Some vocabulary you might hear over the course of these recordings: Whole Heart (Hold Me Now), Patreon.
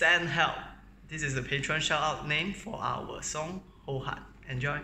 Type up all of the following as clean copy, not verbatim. Send help. This is the Patreon shoutout name for our song Whole Heart. Enjoy.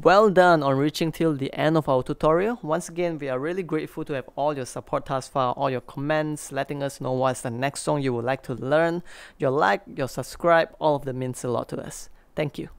Well done on reaching till the end of our tutorial. Once again, we are really grateful to have all your support thus far, all your comments, letting us know what's the next song you would like to learn. Your like, your subscribe, all of them means a lot to us. Thank you.